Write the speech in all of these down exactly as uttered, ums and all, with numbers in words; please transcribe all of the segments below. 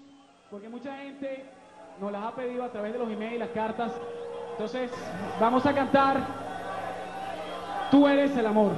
mismos, porque mucha gente nos las ha pedido a través de los emails, las cartas. Entonces, vamos a cantar Tú eres el amor.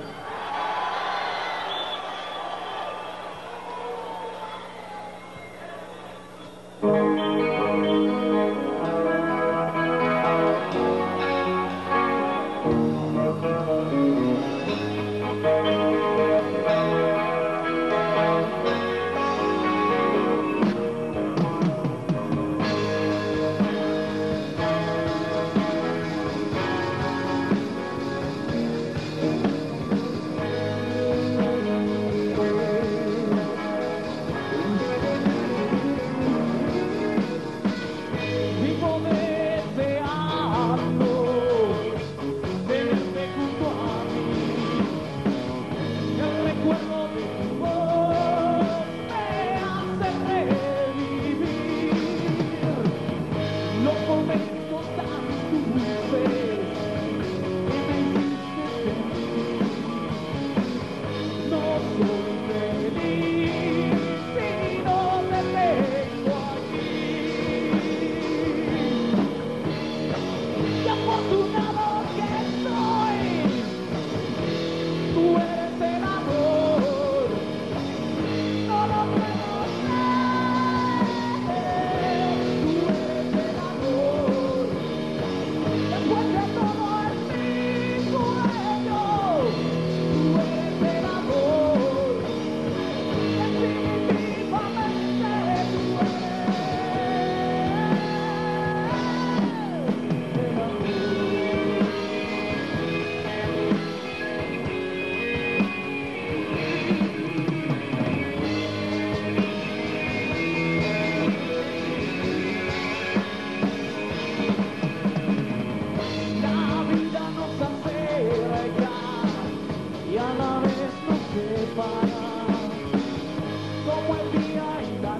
Y a la vez nos separa, como el día y la noche.